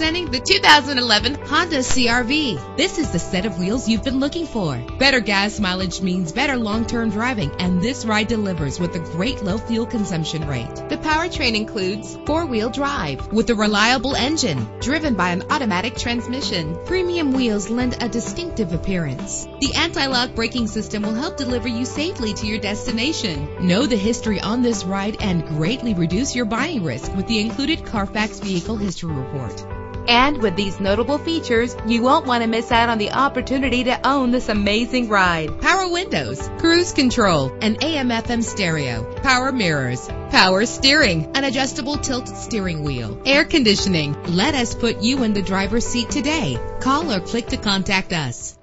Presenting the 2011 Honda CR-V. This is the set of wheels you've been looking for. Better gas mileage means better long-term driving, and this ride delivers with a great low fuel consumption rate. The powertrain includes four-wheel drive with a reliable engine driven by an automatic transmission. Premium wheels lend a distinctive appearance. The anti-lock braking system will help deliver you safely to your destination. Know the history on this ride and greatly reduce your buying risk with the included Carfax Vehicle History Report. And with these notable features, you won't want to miss out on the opportunity to own this amazing ride. Power windows, cruise control, an AM/FM stereo, power mirrors, power steering, an adjustable tilt steering wheel, air conditioning. Let us put you in the driver's seat today. Call or click to contact us.